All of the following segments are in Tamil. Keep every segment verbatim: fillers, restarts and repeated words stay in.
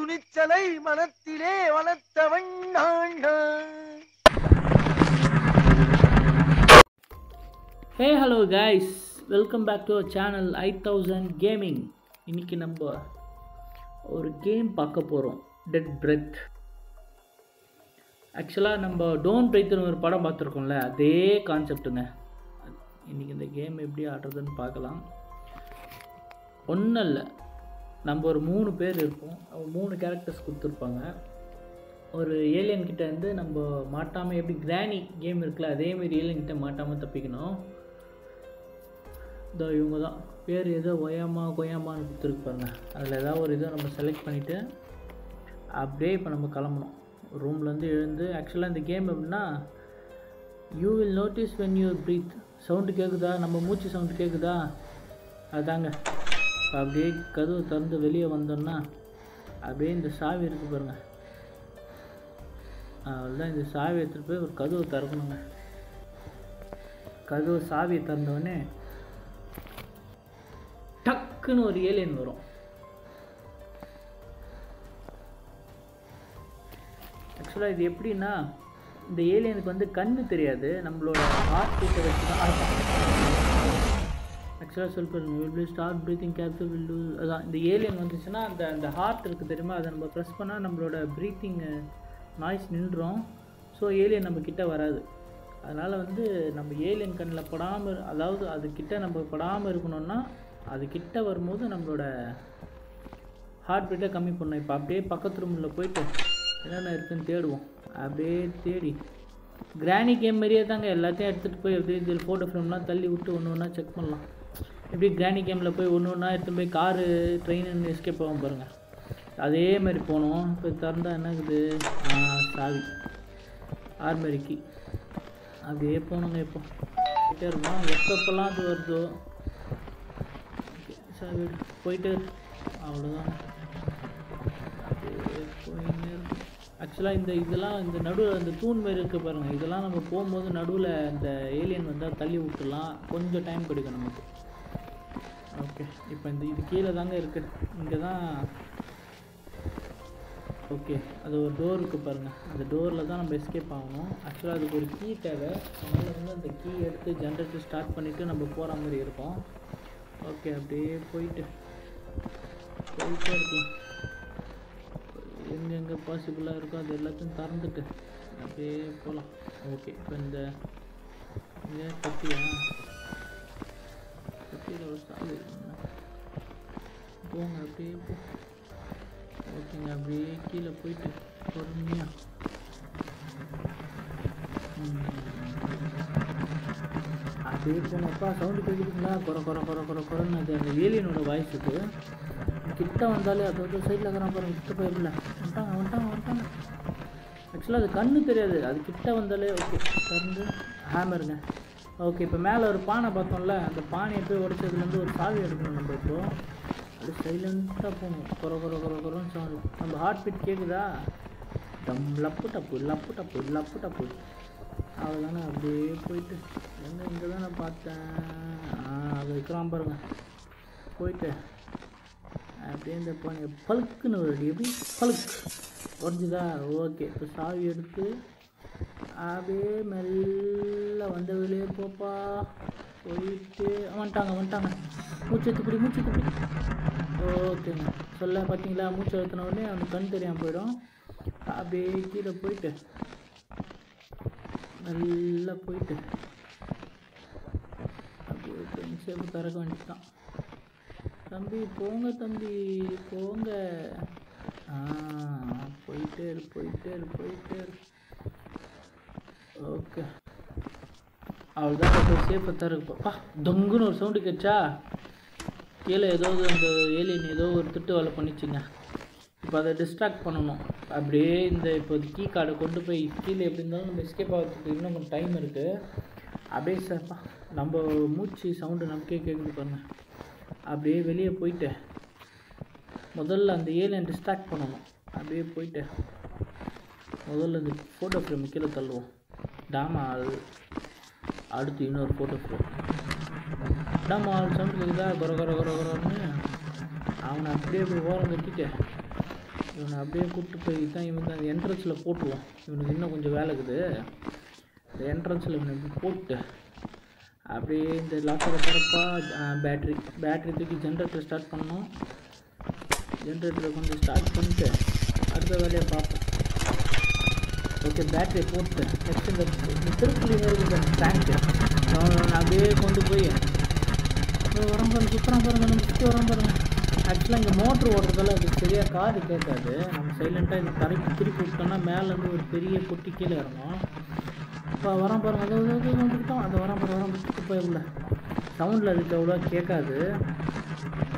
துணிச்சலை மனத்திலே வளர்த்தவன் நான். Hey hello guys, welcome back to our channel I thousand gaming. இன்னைக்கு நம்ம ஒரு கேம் பார்க்க போகிறோம், டெட் பிரெத். ஆக்சுவலாக நம்ம டோன் பிரெத்னு ஒரு படம் பார்த்துருக்கோம்ல, அதே கான்செப்டுங்க. இன்றைக்கி இந்த கேம் எப்படி ஆடுறதுன்னு பார்க்கலாம். ஒன்றும் இல்லை, நம்ம ஒரு மூணு பேர் இருப்போம். மூணு கேரக்டர்ஸ் கொடுத்துருப்பாங்க. ஒரு ஏலியன்கிட்ட இருந்து நம்ம மாட்டாமல், எப்படி கிராணி கேம் இருக்குல்ல அதேமாரி ஏலியன்கிட்ட மாட்டாமல் தப்பிக்கணும். இதோ இவங்க தான் பேர், ஏதோ ஒயாமா கொயாமான்னு கொடுத்துருப்பாங்க. அதில் ஏதாவது ஒரு இதை நம்ம செலக்ட் பண்ணிவிட்டு அப்படியே இப்போ நம்ம கிளம்பணும் ரூம்லேருந்து எழுந்து. ஆக்சுவலாக இந்த கேம் எப்படின்னா, you will notice when you breathe. Sound கேட்குதா, நம்ம மூச்சு சவுண்டு கேட்குதா? அதாங்க அப்படியே கதவு திறந்து வெளியே வந்தோம்னா அப்படியே இந்த சாவி இருக்கு பாருங்க, அதுதான். இந்த சாவி எடுத்துகிட்டு போய் ஒரு கதவை திறக்கணுங்க. கதவு சாவியை திறந்தோடனே டக்குன்னு ஒரு ஏலியன் வரும். ஆக்சுவலாக இது எப்படின்னா, இந்த ஏலியனுக்கு வந்து கண்ணு தெரியாது, நம்மளோட ஹார்ட் பீட்டை வச்சு தான் ஆடுறாங்க. ஆக்சுவலாக சொல்லுங்க, ஸ்டார்ட் ப்ரீத்திங் கேப்சர் வில்லு. அதான் இந்த ஏலியன் வந்துச்சுன்னா அந்த அந்த ஹார்ட் இருக்குது தெரியுமா, அதை நம்ம ப்ரெஸ் பண்ணால் நம்மளோட ப்ரீத்திங் நாய்ஸ் நின்றோம். ஸோ ஏலியன் நம்மக்கிட்ட வராது. அதனால் வந்து நம்ம ஏலியன் கண்ணில் படாமல், அதாவது அதுக்கிட்ட நம்ம படாமல் இருக்கணும்னா, அதுக்கிட்ட வரும்போது நம்மளோட ஹார்ட் பீட்டை கம்மி பண்ணோம். இப்போ அப்படியே பக்கத்து ரூமில் போயிட்டு என்னென்ன இருக்குதுன்னு தேடுவோம். அப்படியே தேடி கிராணி கேம் மாதிரியே தாங்க எல்லாத்தையும் எடுத்துகிட்டு போய் அப்படியே இதில் ஃபோட்டோ ஃப்ரேம்லாம் தள்ளி விட்டு ஒன்று ஒன்றா செக் பண்ணலாம். எப்படி கிராணி கேமில் போய் ஒன்று ஒன்றா எடுத்துகிட்டு போய் காரு ட்ரெயின்னு எஸ்கேப் ஆகும் பாருங்கள், அதே மாதிரி போனோம். இப்போ திறந்தால் என்ன இருக்குது, சாவி ஆர்மரிக்கு. அப்படியே போனோங்க. இப்போ போயிட்டே இருப்போம், எப்பப்பெல்லாம் அது வருதோ சாவி போயிட்டு அவ்வளோதான். அப்படியே போயின்னு இருக்கும். ஆக்சுவலாக இந்த இதெல்லாம் இந்த நடுவில் இந்த தூண் மாரி இருக்குது பாருங்கள், இதெல்லாம் நம்ம போகும்போது நடுவில் இந்த ஏலியன் வந்தால் தள்ளி விட்டுடலாம். கொஞ்சம் டைம் கிடைக்கும் நமக்கு. ஓகே, இப்போ இந்த இது கீழே தாங்க இருக்குது, இங்கே தான். ஓகே, அது ஒரு டோர் இருக்குது பாருங்கள், அந்த டோரில் தான் நம்ம எஸ்கேப் ஆகணும். ஆக்சுவலாக அதுக்கு ஒரு கீ தேவை. அதனால் வந்து அந்த கீ எடுத்து ஜென்ரேட்டர் ஸ்டார்ட் பண்ணிவிட்டு நம்ம போகிற மாதிரி இருக்கும். ஓகே, அப்படியே போயிட்டு போயிட்டே இருக்கலாம். எங்கெங்கே பாசிபிளாக இருக்கோ அது எல்லாத்தையும் திறந்துட்டு அப்படியே போகலாம். ஓகே, இப்போ இந்த கத்தியாக கத்தியில் ஒரு சாவி போங்க. அப்படியே போ. ஓகேங்க, அப்படியே கீழே போயிட்டு பொறுமையாக அப்படியே போனப்பா சவுண்டு கேட்குறீங்களா? குறை குறை குறை குறை குறைன்னு அது அந்த ஏலியனோட வாய்ஸுக்கு கிட்ட வந்தாலே அது வந்து சைடில் இருக்கிற பாருங்க, கிட்ட போயிடல வந்துட்டாங்க வந்துட்டாங்க வந்துட்டாங்க. ஆக்சுவலாக அது கண்ணு தெரியாது, அது கிட்ட வந்தாலே. ஓகே, திறந்து ஹேமருங்க. ஓகே, இப்போ மேலே ஒரு பானை பார்த்தோம்ல, அந்த பானையை போய் உடைச்சதுலேருந்து ஒரு சாவி எடுக்கணும் நம்ம. இப்போ அது சைலண்ட்டாக போகணும். குறை குறை குறை குறைன்னு சாவி. நம்ம ஹார்ட் பீட் கேட்குதா? டம் லப்பு டப்பு லப்பு டப்பு லப்பு டப்பு. அவ்வளோதானே. அப்படியே போயிட்டு எங்கே இங்கே தான் நான் பார்த்தேன், அது வைக்கலாம் பாருங்க. போயிட்டு அப்படியே இந்த பானை பழுக்குன்னு வருது. எப்படி பழுக்கு உடஞ்சுதா? ஓகே, இப்போ சாவி எடுத்து அப்படியே மெல்ல வந்த வெளியே போப்பா. போயிட்டு வந்துட்டாங்க வந்துட்டாங்க. மூச்சை துப்பிடி மூச்சை துப்பிடி. ஓகேங்க, சொல்ல பார்த்தீங்களா, மூச்சை எடுத்துன உடனே அவனுக்கு கண் தெரியாமல் போயிடும். அப்படியே கீழே போயிட்டு நல்லா போயிட்டு அப்படியே சேப்பு திறக்க வேண்டியதுதான். தம்பி போங்க, தம்பி போங்க. ஆ போயிட்டே இரு போயிட்டே இரு போயிட்டே இரு. ஓகே, அவ்வளோதான். இப்போ சேஃபாக தான் இருக்குப்பா. தொங்குன்னு ஒரு சவுண்டு கேட்சா, கீழே ஏதோ அந்த ஏலியன் ஏதோ ஒரு திட்டு வேலை பண்ணிச்சுங்க. இப்போ அதை டிஸ்ட்ராக்ட் பண்ணணும். அப்படியே இந்த இப்போ கீ கார்டை கொண்டு போய் கீழே எப்படி இருந்தாலும் நம்ம எஸ்கேப் ஆகிறதுக்கு இன்னும் கொஞ்சம் டைம் இருக்குது. அப்படியே சார்ப்பா நம்ம மூச்சு சவுண்டு நமக்கே கேட்குது பாருங்க. அப்படியே வெளியே போயிட்டு முதல்ல அந்த ஏலியன் டிஸ்ட்ராக்ட் பண்ணணும். அப்படியே போயிட்டு முதல்ல இந்த ஃபோட்டோ ஃப்ரேம் கீழே தள்ளுவோம். டாமால் அடுத்து இன்னொரு ஃபோட்டோ ஃப்ரேம். டாமால் சவுண்ட் கேட்குதா? குற குற குற குறன்னு அவனை அப்படியே போய் ஓரம் கட்டிட்டு இவனை அப்படியே கூப்பிட்டு போய் தான் இவன் தான் என்ட்ரன்ஸில் போட்டுருவான். இவனுக்கு இன்னும் கொஞ்சம் வேலை இருக்குது. இந்த என்ட்ரன்ஸில் இவனை இப்படி போட்டு அப்படியே இந்த லாக்கரை போகிறப்பா பேட்ரி பேட்ரி தூக்கி ஜென்ரேட்டரை ஸ்டார்ட் பண்ணோம். ஜென்ரேட்டரை கொஞ்சம் ஸ்டார்ட் பண்ணிட்டு அடுத்த வேலையை பார்ப்போம். ஓகே, பேட்ரியை போட்டு நெக்ஸ்ட் இந்த திருப்பலிங்க இருக்கிற டேங்க்கு அவன் அப்படியே கொண்டு போய் உரம் பாருங்க, சுத்தரம் பாருங்க, நம்ம சுற்றி உரம் பாருங்க. ஆக்சுவலாக இங்கே மோட்ரு ஓட்டுறதால அது சரியாக காது கேட்காது. நம்ம சைலண்ட்டாக இந்த தரைக்கு திருப்பி விட்டோம்னா மேலேருந்து ஒரு பெரிய பொட்டி கீழே இறங்கும். இப்போ உரம் பாருங்க, அது வந்துக்கிட்டோம். அந்த உரம் பாருங்க, உரம் விட்டு போய் உள்ள சவுண்டில் அதுக்கு அவ்வளோவா கேட்காது.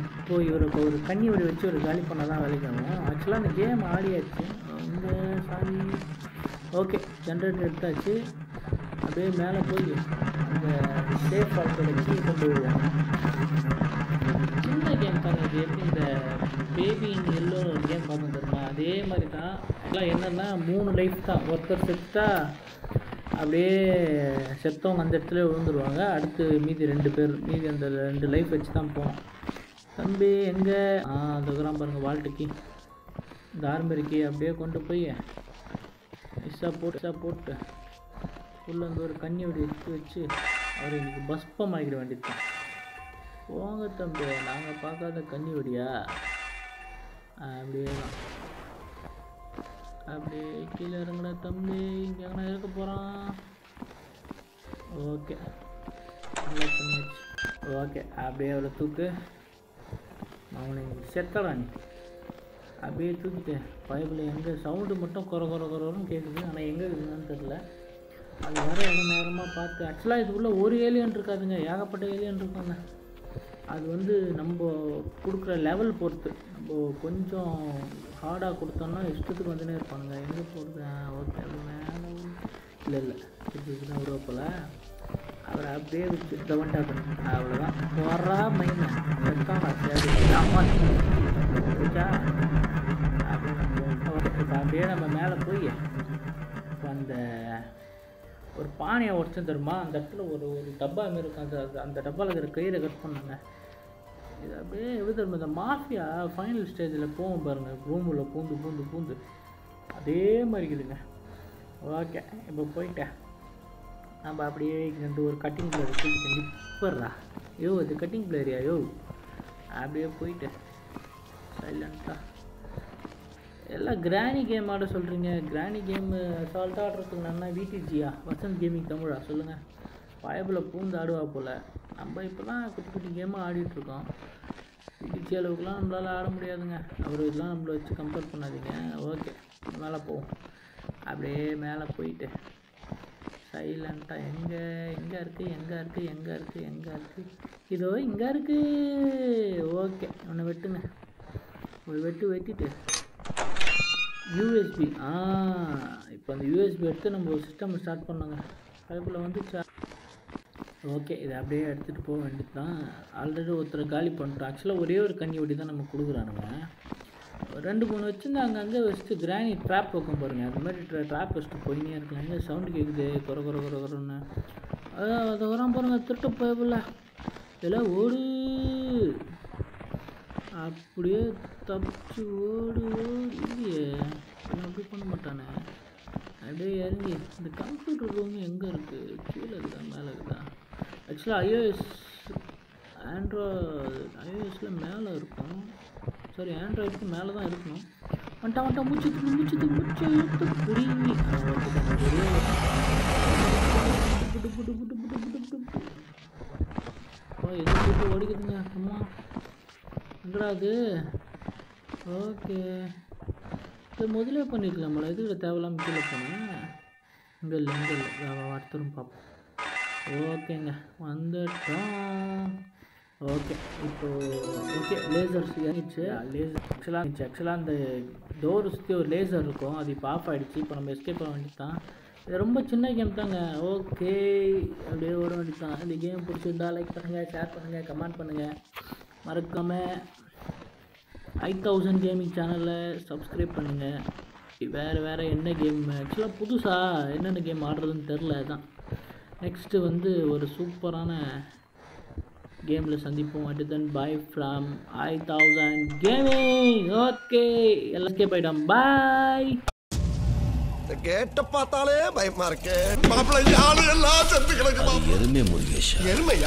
இப்போ இவர் இப்போ ஒரு கண்ணி ஒரு வச்சு ஒரு காலி பண்ணால் தான் விளைக்கணும். ஆக்சுவலாக அந்த கேம் ஆடியாச்சு. இந்த சாரி, ஓகே, ஜென்ரேட்டர் எடுத்தாச்சு. அப்படியே மேலே போய் அந்த சேஃப் ஆல்ட்டோட கீ கொண்டு வருவாங்க. சின்ன கேம் தானே இது. எப்படி இந்த பேபி இன் எல்லோ ஒரு கேம் பார்த்து தருமா, அதே மாதிரி தான். எல்லாம் என்னென்னா மூணு லைஃப் தான். ஒருத்தர் செத்தா அப்படியே செத்தவங்க அந்த இடத்துல விழுந்துருவாங்க. அடுத்து மீதி ரெண்டு பேர் மீதி அந்த ரெண்டு லைஃப் வச்சு தான் போகணும். தம்பி எங்கே அந்த கிராம பாருங்கள், வால்ட்டுக்கு இந்த ஆர்மரிக்கு அப்படியே கொண்டு போய் இஷா போட்டு இஷா போட்டு உள்ளே வந்து ஒரு கண்ணியோட எடுத்து வச்சு அவர் இன்னைக்கு பஸ்பம் ஆகிட வேண்டியதான். போங்க தம்பி, நாங்கள் பார்க்காத கண்ணியோடியா அப்படியே தான் அப்படியே கீழே இறங்குனா தம்பி. இங்கே எங்கன்னா இருக்க போகிறான். ஓகே, நல்லா பண்ணியாச்சு. ஓகே, அப்படியே அவ்வளோ தூக்கு அவனை செத்தடா நீ அப்படியே தூக்கிட்டேன். பைப்பில் எங்கே சவுண்டு மட்டும் குறை குறை குறன்னு கேட்குது, ஆனால் எங்கே இருக்குதுன்னு தெரில. அது வர எவ்வளோ நேரமாக பார்த்து ஆக்சுவலாக இதுக்குள்ளே ஒரு ஏலியன் இருக்காதுங்க, ஏகப்பட்ட ஏலியன் இருக்காங்க. அது வந்து நம்ம கொடுக்குற லெவல் பொறுத்து. நம்ம கொஞ்சம் ஹார்டாக கொடுத்தோம்னா இஷ்டத்துக்கு வந்துனே இருப்பானுங்க. எங்கே போடுது? ஓகே, அது மேலே இல்லை இல்லை இதுதான் உருவப்பில் அவரை அப்படியே வச்சு தவண்டா பண்ணு. அவ்வளோதான், போடுறா மைண்ட் வச்சா அப்படியே அப்படியே நம்ம மேலே போய் இப்போ அந்த ஒரு பானையை உடச்சுன்னு தருமா. அந்த இடத்துல ஒரு ஒரு டப்பா மாரி இருக்கும். அந்த அந்த டப்பாவில் இருக்கிற கயிறை கட் பண்ணாங்க. இது அப்படியே எது தருமா, இந்த மாஃபியா ஃபைனல் ஸ்டேஜில் போகும் பாருங்கள், ரூமில் பூந்து பூந்து பூந்து அதே மாதிரி இருக்குதுங்க. ஓகே, இப்போ போயிட்டேன் நம்ம அப்படியே ரெண்டு ஒரு கட்டிங் பிளேயர் தூக்கிட்டு நிற்படுறா. யோ இது கட்டிங் பிளேயரியா? யோ அப்படியே போயிட்டு சைலண்ட்டாக எல்லாம் கிராணி கேம் ஆட சொல்கிறீங்க. கிராணி கேமு அசால்ட்டாக ஆடுறதுக்குன்னா விடிஜியா வசந்த் கேமிங் தமிழா சொல்லுங்கள். பயப்பில் பூந்து ஆடுவா போல். நம்ம இப்போலாம் குட்டி குட்டி கேமாக ஆடிட்டுருக்கோம். விடிஜி அளவுக்குலாம் நம்மளால் ஆட முடியாதுங்க. அவர் இதெல்லாம் நம்மளை வச்சு கம்பேர் பண்ணாதீங்க. ஓகே, மேலே போவோம். அப்படியே மேலே போயிட்டு சைலண்ட்டாக எங்கே எங்கே இருக்குது எங்கே இருக்குது எங்கே இருக்குது எங்கே இருக்குது இதோ இங்கே இருக்குது. ஓகே, உன்னை வெட்டுங்க. ஒரு வெட்டு வெட்டிட்டு யூஎஸ்பி ஆ இப்போ அந்த யூஎஸ்பி எடுத்து நம்ம ஒரு சிஸ்டம் ஸ்டார்ட் பண்ணோங்க. அதுக்குள்ளே வந்து ஓகே, இதை அப்படியே எடுத்துகிட்டு போக வேண்டியது தான். ஆல்ரெடி ஒருத்தரை காலி பண்ணிட்டோம். ஆக்சுவலாக ஒரே ஒரு கண்ணி ஒட்டி தான் நம்ம கொடுக்குறானுங்க. ரெண்டு மூணு வச்சுருந்து அங்கங்கே வச்சுட்டு கிராணி ட்ராப் வைக்கும் பாருங்கள். அது மாதிரி ட்ராப் வச்சுட்டு போயினே இருக்கலாம். எங்கே சவுண்டு கேட்குது குறை குறை குறை குறைன்னு அதை வராமல் பாருங்கள். திருட்டு போயில இதெல்லாம் ஓடு அப்படியே தப்பிச்சு ஓடு ஓடு. இல்லையே இவன் அப்படி பண்ண மாட்டானே. அப்படியே இறங்கி இந்த கம்ப்யூட்டர் ரூம் எங்கே இருக்குது? கீழே இருக்குதா மேலே இருக்குதா? ஆக்சுவலாக ஐஓஎஸ் ஆண்ட்ராய்டு ஐஓஎஸில் மேலே இருக்கும். சாரி, ஆண்ட்ராய்டுக்கு மேலே தான் இருக்கணும். வந்துட்டா வந்துட்டா முடிச்சு முடிச்சுட்டு முடிச்சு எடுத்து புரியுங்க. புட்டு புட்டு புட்டு புட்டு புட்டு புட்டு அப்பா எது போட்டு ஓடிக்குதுங்க. அம்மா என்னடா அது? ஓகே, இது முதலே பண்ணியிருக்கலாம்ல. இது தேவையில்லாமல் கீழே போனேன். இங்கே இல்லை இங்கே இல்லை அடுத்தரும் பார்ப்போம். ஓகேங்க, வந்துட்டோம். ஓகே, இப்போது ஓகே லேசர்ஸ் இறங்கிடுச்சு. லேசர் ஆக்சுவலாக இருந்துச்சு. ஆக்சுவலாக அந்த டோர் சுற்றி ஒரு லேசர் இருக்கும். அது இப்போ ஆஃப் ஆகிடுச்சு. இப்போ நம்ம எஸ்கேப் பண்ண வேண்டியது தான். இது ரொம்ப சின்ன கேம் தாங்க. ஓகே, அப்படியே ஓட வேண்டியது தான். இந்த கேம் பிடிச்சிருந்தா லைக் பண்ணுங்கள், ஷேர் பண்ணுங்கள், கமெண்ட் பண்ணுங்கள். மறக்காமல் ஐ தௌசண்ட் கேமிங் சேனலை சப்ஸ்கிரைப் பண்ணுங்கள். வேறு வேறு என்ன கேம் ஆக்சுவலாக புதுசாக என்னென்ன கேம் ஆடுறதுன்னு தெரில. அதான் நெக்ஸ்ட்டு வந்து ஒரு சூப்பரான கேமில் சந்திப்போம். அட்டு தன் bye from I thousand gaming. Okay, எல்லாருக்கே போயிட்டோம். பாய். கேட்ட பார்த்தாலே பயமா இருக்கு. எருமை முருகேஷ் எருமையா?